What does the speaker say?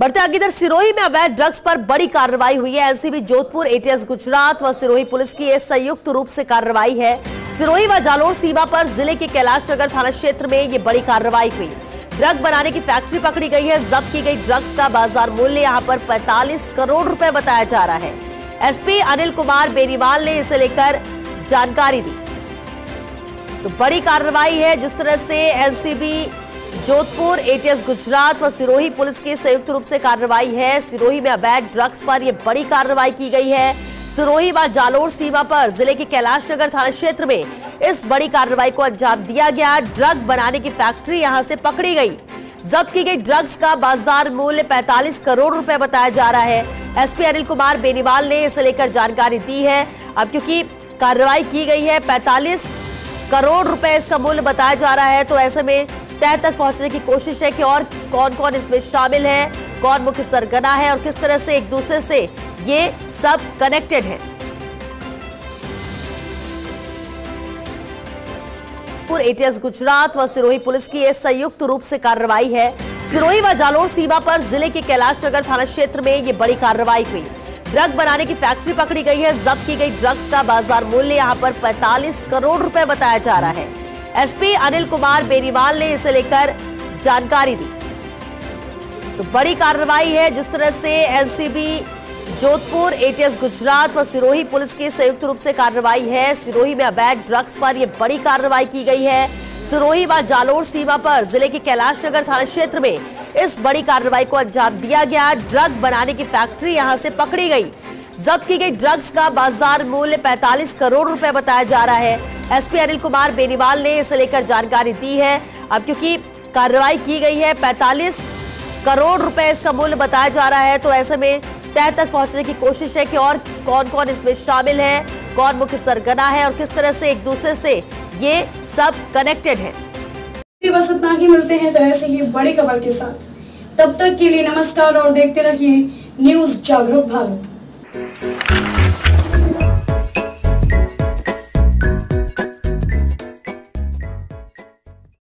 बढ़ते आगे, इधर सिरोही में अवैध ड्रग्स पर बड़ी कार्रवाई हुई है। एनसीबी जोधपुर, एटीएस गुजरात व सिरोही पुलिस की यह संयुक्त रूप से कार्रवाई है। सिरोही व जालोर सीमा पर जिले के कैलाश नगर थाना क्षेत्र में ये बड़ी कार्रवाई हुई। ड्रग बनाने की फैक्ट्री पकड़ी गई है। जब्त की गई ड्रग्स का बाजार मूल्य यहाँ पर 45 करोड़ रुपए बताया जा रहा है। एसपी अनिल कुमार बेनीवाल ने इसे लेकर जानकारी दी। तो बड़ी कार्रवाई है, जिस तरह से एनसीबी जोधपुर, एटीएस गुजरात व सिरोही पुलिस की संयुक्त रूप से कार्रवाई है। सिरोही में अवैध ड्रग्स पर यह बड़ी कार्रवाई की गई है। सिरोही व जालोर सीमा पर जिले के कैलाश नगर थाना क्षेत्र में इस बड़ी कार्रवाई को अंजाम दिया गया। ड्रग बनाने की फैक्ट्री यहां से पकड़ी गई। जब्त की गई ड्रग्स का बाजार मूल्य 45 करोड़ रुपए बताया जा रहा है। एसपी अनिल कुमार बेनीवाल ने इसे लेकर जानकारी दी है। अब क्योंकि कार्रवाई की गई है, 45 करोड़ रुपए इसका मूल्य बताया जा रहा है, तो ऐसे में तय तक पहुंचने की कोशिश है कि और कौन कौन इसमें शामिल है, कौन मुख्य सरगना है और किस तरह से एक दूसरे से ये सब कनेक्टेड है। एटीएस गुजरात व सिरोही पुलिस की यह संयुक्त रूप से कार्रवाई है। सिरोही व जालोर सीमा पर जिले के कैलाश नगर थाना क्षेत्र में ये बड़ी कार्रवाई हुई। ड्रग बनाने की फैक्ट्री पकड़ी गई है। जब्त की गई ड्रग्स का बाजार मूल्य यहाँ पर 45 करोड़ रुपए बताया जा रहा है। एसपी अनिल कुमार बेनीवाल ने इसे लेकर जानकारी दी। तो बड़ी कार्रवाई है, जिस तरह से एनसीबी जोधपुर, एटीएस गुजरात व सिरोही पुलिस की संयुक्त रूप से कार्रवाई है। सिरोही में अवैध ड्रग्स पर यह बड़ी कार्रवाई की गई है। सिरोही व जालोर सीमा पर जिले के कैलाश नगर थाना क्षेत्र में इस बड़ी कार्रवाई को अंजाम दिया गया। ड्रग बनाने की फैक्ट्री यहां से पकड़ी गई। जब्त की गई ड्रग्स का बाजार मूल्य 45 करोड़ रुपए बताया जा रहा है। एसपी अनिल कुमार बेनीवाल ने इसे लेकर जानकारी दी है। अब क्योंकि कार्रवाई की गई है, 45 करोड़ रुपए इसका मूल्य बताया जा रहा है, तो ऐसे में तय तक पहुंचने की कोशिश है कि और कौन कौन इसमें शामिल है, कौन मुख्य सरगना है और किस तरह से एक दूसरे से ये सब कनेक्टेड है। बस इतना ही, मिलते हैं तरह से ये बड़ी खबर के साथ। तब तक के लिए नमस्कार और देखते रहिए न्यूज़ जागरूक भारत।